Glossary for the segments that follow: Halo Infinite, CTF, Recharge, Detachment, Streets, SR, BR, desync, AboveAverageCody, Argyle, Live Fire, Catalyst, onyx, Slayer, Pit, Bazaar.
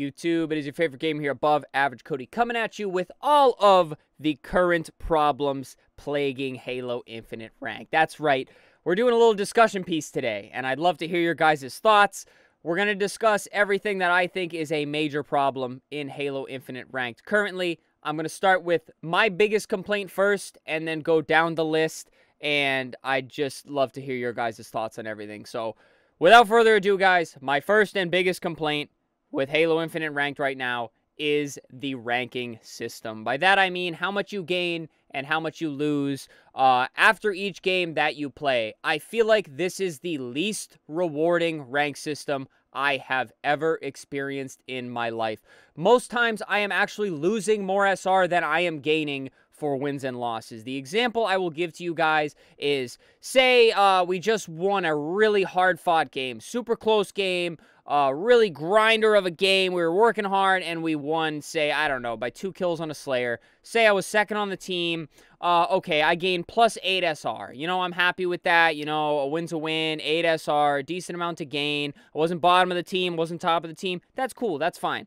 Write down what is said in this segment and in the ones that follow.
YouTube, it is your favorite game here, Above Average Cody, coming at you with all of the current problems plaguing Halo Infinite Rank. That's right, we're doing a little discussion piece today, and I'd love to hear your guys' thoughts. We're going to discuss everything that I think is a major problem in Halo Infinite Ranked. Currently, I'm going to start with my biggest complaint first, and then go down the list, and I'd just love to hear your guys' thoughts on everything. So, without further ado, guys, my first and biggest complaint with Halo Infinite Ranked right now is the ranking system. By that I mean how much you gain and how much you lose after each game that you play. I feel like this is the least rewarding rank system I have ever experienced in my life. Most times I am actually losing more SR than I am gaining for wins and losses. The example I will give to you guys is, say we just won a really hard-fought game, super close game, really grinder of a game. We were working hard and we won, say, I don't know, by 2 kills on a Slayer. Say I was second on the team. Okay, I gained +8 SR. You know, I'm happy with that. You know, a win's a win, 8 SR, decent amount to gain. I wasn't bottom of the team, wasn't top of the team. That's cool, that's fine.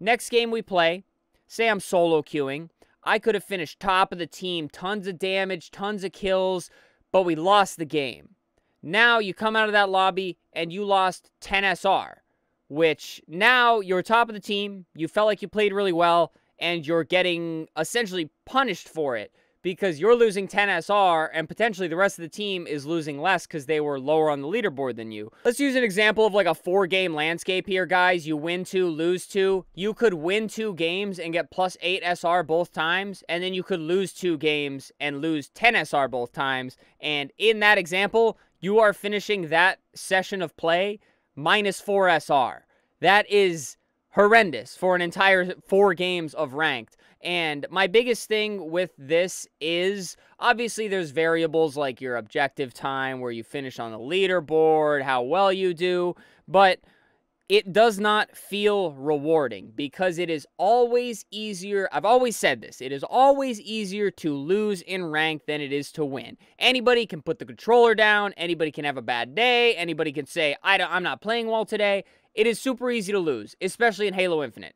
Next game we play, say I'm solo queuing. I could have finished top of the team, tons of damage, tons of kills, but we lost the game. Now you come out of that lobby and you lost 10 SR, which now you're top of the team, you felt like you played really well, and you're getting essentially punished for it because you're losing 10 SR and potentially the rest of the team is losing less because they were lower on the leaderboard than you. Let's use an example of like a 4-game landscape here, guys. You win 2, lose 2. You could win 2 games and get +8 SR both times, and then you could lose 2 games and lose 10 SR both times. And in that example, you are finishing that session of play -4 SR. That is horrendous for an entire 4 games of ranked. And my biggest thing with this is, obviously there's variables like your objective time, where you finish on the leaderboard, how well you do, but it does not feel rewarding because it is always easier. I've always said this. It is always easier to lose in rank than it is to win. Anybody can put the controller down. Anybody can have a bad day. Anybody can say, I'm not playing well today. It is super easy to lose, especially in Halo Infinite.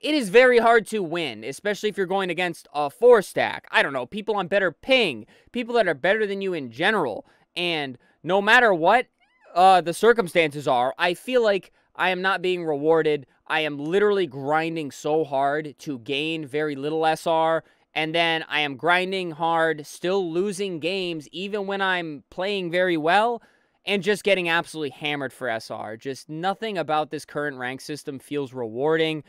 It is very hard to win, especially if you're going against a 4-stack. I don't know, people on better ping, people that are better than you in general. And no matter what the circumstances are, I feel like I am not being rewarded. I am literally grinding so hard to gain very little SR. And then I am grinding hard, still losing games, even when I'm playing very well, and just getting absolutely hammered for SR. Just nothing about this current rank system feels rewarding.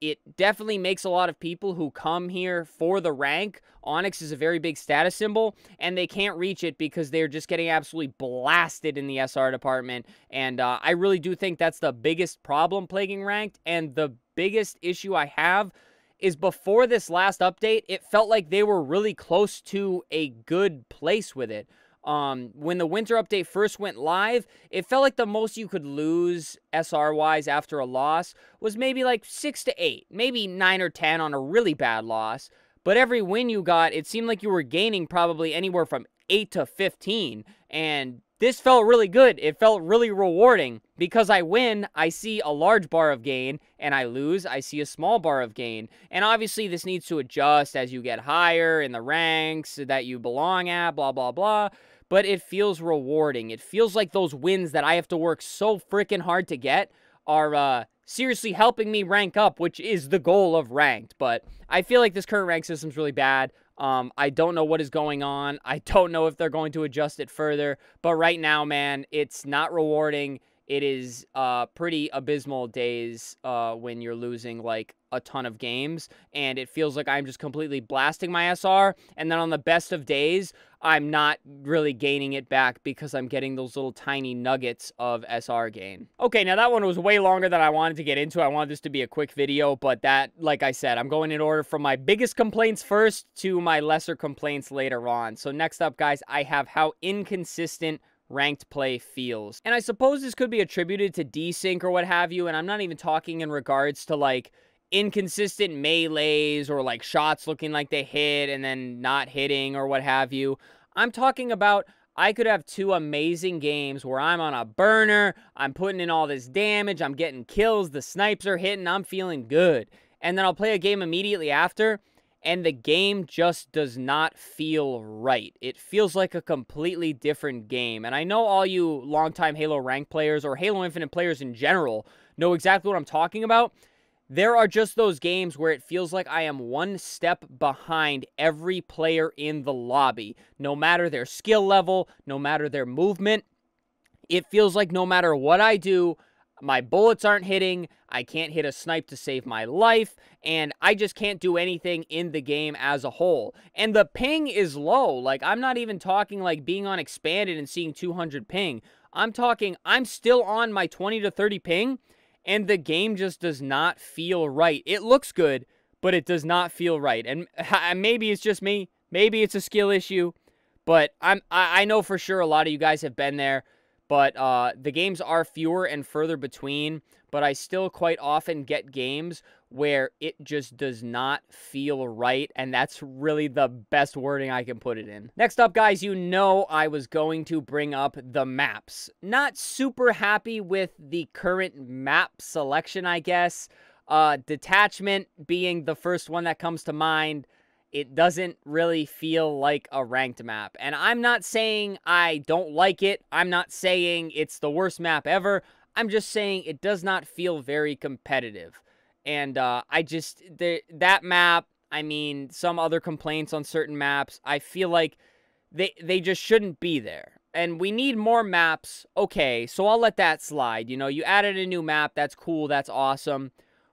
It definitely makes a lot of people who come here for the rank. Onyx is a very big status symbol, and they can't reach it because they're just getting absolutely blasted in the SR department. And I really do think that's the biggest problem plaguing ranked. And the biggest issue I have is, before this last update, it felt like they were really close to a good place with it. When the winter update first went live, it felt like the most you could lose SR-wise after a loss was maybe like 6 to 8, maybe 9 or 10 on a really bad loss. But every win you got, it seemed like you were gaining probably anywhere from 8 to 15. And this felt really good. It felt really rewarding because I win, I see a large bar of gain, and I lose, I see a small bar of gain. And obviously this needs to adjust as you get higher in the ranks that you belong at, blah, blah, blah. But it feels rewarding. It feels like those wins that I have to work so freaking hard to get are seriously helping me rank up, which is the goal of ranked. But I feel like this current rank system is really bad. I don't know what is going on. I don't know if they're going to adjust it further. But right now, man, it's not rewarding. It is pretty abysmal days when you're losing like a ton of games, and it feels like I'm just completely blasting my SR, and then on the best of days, I'm not really gaining it back because I'm getting those little tiny nuggets of SR gain. Okay, now that one was way longer than I wanted to get into. I wanted this to be a quick video, but that, like I said, I'm going in order from my biggest complaints first to my lesser complaints later on. So next up, guys, I have how inconsistent ranked play feels. And I suppose this could be attributed to desync or what have you, and I'm not even talking in regards to like inconsistent melees or like shots looking like they hit and then not hitting or what have you. I'm talking about I could have two amazing games where I'm on a burner, I'm putting in all this damage, I'm getting kills, the snipes are hitting, I'm feeling good. And then I'll play a game immediately after, and the game just does not feel right. It feels like a completely different game. And I know all you longtime Halo Ranked players or Halo Infinite players in general know exactly what I'm talking about. There are just those games where it feels like I am one step behind every player in the lobby. No matter their skill level, no matter their movement, it feels like no matter what I do, my bullets aren't hitting, I can't hit a snipe to save my life, and I just can't do anything in the game as a whole. And the ping is low. Like, I'm not even talking like being on expanded and seeing 200 ping. I'm talking, I'm still on my 20 to 30 ping, and the game just does not feel right. It looks good, but it does not feel right. And maybe it's just me. Maybe it's a skill issue. But I know for sure a lot of you guys have been there. But the games are fewer and further between. But I still quite often get games where it just does not feel right. And that's really the best wording I can put it in. Next up, guys, you know I was going to bring up the maps. Not super happy with the current map selection, I guess. Detachment being the first one that comes to mind. It doesn't really feel like a ranked map. And I'm not saying I don't like it. I'm not saying it's the worst map ever. I'm just saying it does not feel very competitive. And that map, I mean, some other complaints on certain maps, I feel like they just shouldn't be there. And we need more maps. Okay, so I'll let that slide. You know, you added a new map. That's cool. That's awesome.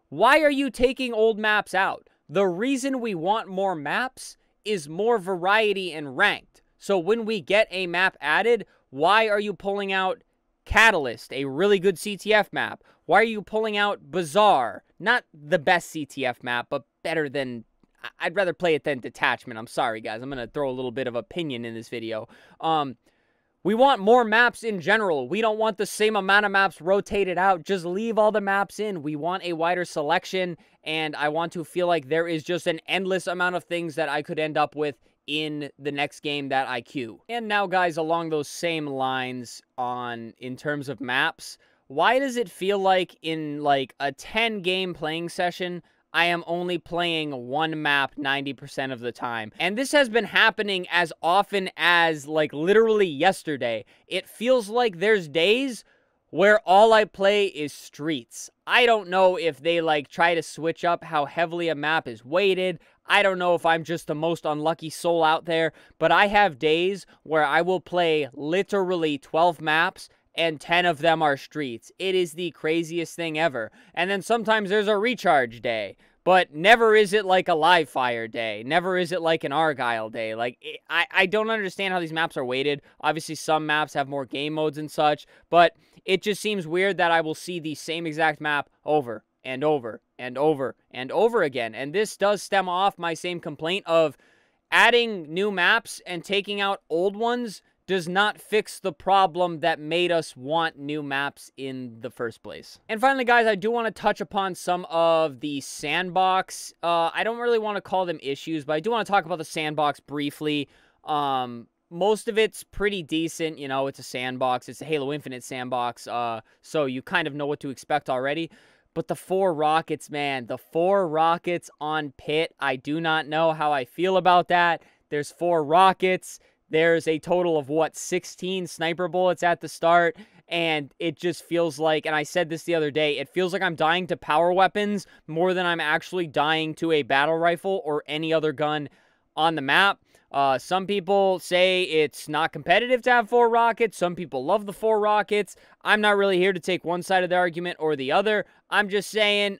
Why are you taking old maps out? The reason we want more maps is more variety in ranked. So when we get a map added, why are you pulling out Catalyst, a really good CTF map? Why are you pulling out Bazaar? Not the best CTF map, but better than... I'd rather play it than Detachment. I'm sorry, guys. I'm going to throw a little bit of opinion in this video. We want more maps in general. We don't want the same amount of maps rotated out. Just leave all the maps in. We want a wider selection, and I want to feel like there is just an endless amount of things that I could end up with in the next game that I queue. And now, guys, along those same lines in terms of maps, why does it feel like in, like, a 10-game playing session, I am only playing one map 90% of the time? And this has been happening as often as, like, literally yesterday. It feels like there's days where all I play is Streets. I don't know if they, like, try to switch up how heavily a map is weighted. I don't know if I'm just the most unlucky soul out there. But I have days where I will play literally 12 maps and 10 of them are Streets. It is the craziest thing ever. And then sometimes there's a Recharge day. But never is it like a Live Fire day. Never is it like an Argyle day. Like, I don't understand how these maps are weighted. Obviously, some maps have more game modes and such. But it just seems weird that I will see the same exact map over and over and over and over again. And this does stem off my same complaint of adding new maps and taking out old ones does not fix the problem that made us want new maps in the first place. And finally, guys, I do want to touch upon some of the sandbox. I don't really want to call them issues, but I do want to talk about the sandbox briefly. Most of it's pretty decent. You know, it's a sandbox. It's a Halo Infinite sandbox, so you kind of know what to expect already. But the 4 rockets, man, the 4 rockets on Pit, I do not know how I feel about that. There's 4 rockets. There's a total of, what, 16 sniper bullets at the start, and it just feels like, and I said this the other day, it feels like I'm dying to power weapons more than I'm actually dying to a battle rifle or any other gun on the map. Some people say it's not competitive to have 4 rockets. Some people love the 4 rockets. I'm not really here to take one side of the argument or the other. I'm just saying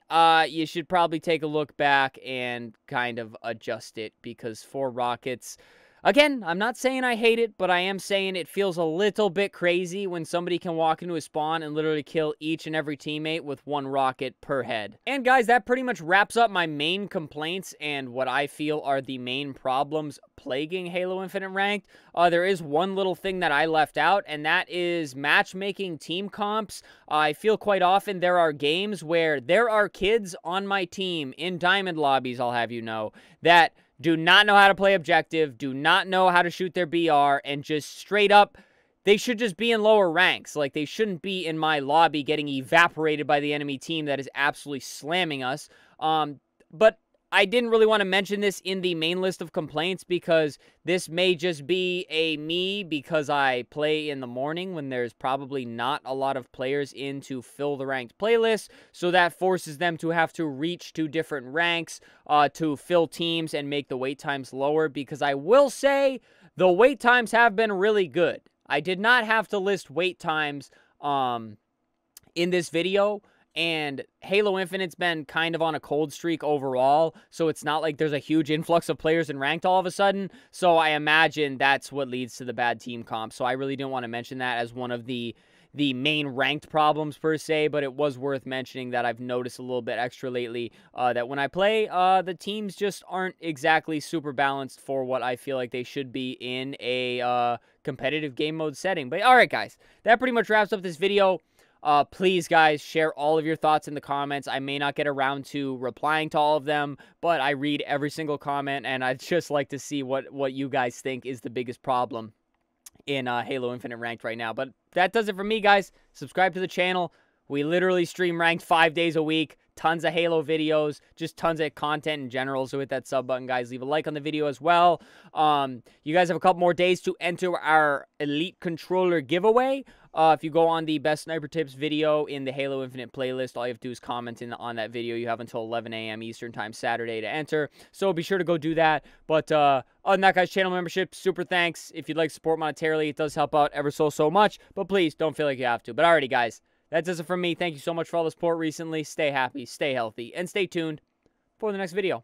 you should probably take a look back and kind of adjust it, because 4 rockets... Again, I'm not saying I hate it, but I am saying it feels a little bit crazy when somebody can walk into a spawn and literally kill each and every teammate with 1 rocket per head. And guys, that pretty much wraps up my main complaints and what I feel are the main problems plaguing Halo Infinite Ranked. There is one little thing that I left out, and that is matchmaking team comps. I feel quite often there are games where there are kids on my team in diamond lobbies, I'll have you know, that do not know how to play objective, do not know how to shoot their BR, and just straight up, they should just be in lower ranks. Like, they shouldn't be in my lobby getting evaporated by the enemy team that is absolutely slamming us. But I didn't really want to mention this in the main list of complaints because this may just be a me, because I play in the morning when there's probably not a lot of players in to fill the ranked playlist, so that forces them to have to reach to different ranks to fill teams and make the wait times lower, because I will say the wait times have been really good. I did not have to list wait times in this video, and Halo Infinite's been kind of on a cold streak overall, so it's not like there's a huge influx of players in ranked all of a sudden, so I imagine that's what leads to the bad team comp. So I really didn't want to mention that as one of the main ranked problems per se, but it was worth mentioning that I've noticed a little bit extra lately that when I play, the teams just aren't exactly super balanced for what I feel like they should be in a competitive game mode setting. But all right, guys, that pretty much wraps up this video. Please, guys, share all of your thoughts in the comments. I may not get around to replying to all of them, but I read every single comment, and I'd just like to see what you guys think is the biggest problem in Halo Infinite Ranked right now. But that does it for me, guys. Subscribe to the channel. We literally stream ranked 5 days a week. Tons of Halo videos, just tons of content in general. So hit that sub button, guys. Leave a like on the video as well. You guys have a couple more days to enter our Elite Controller giveaway. If you go on the Best Sniper Tips video in the Halo Infinite playlist, all you have to do is comment on that video. You have until 11 a.m. Eastern Time Saturday to enter, so be sure to go do that. But other than that, guys, channel membership, super thanks. If you'd like to support monetarily, it does help out ever so much, but please don't feel like you have to. But alrighty, guys, that does it for me. Thank you so much for all the support recently. Stay happy, stay healthy, and stay tuned for the next video.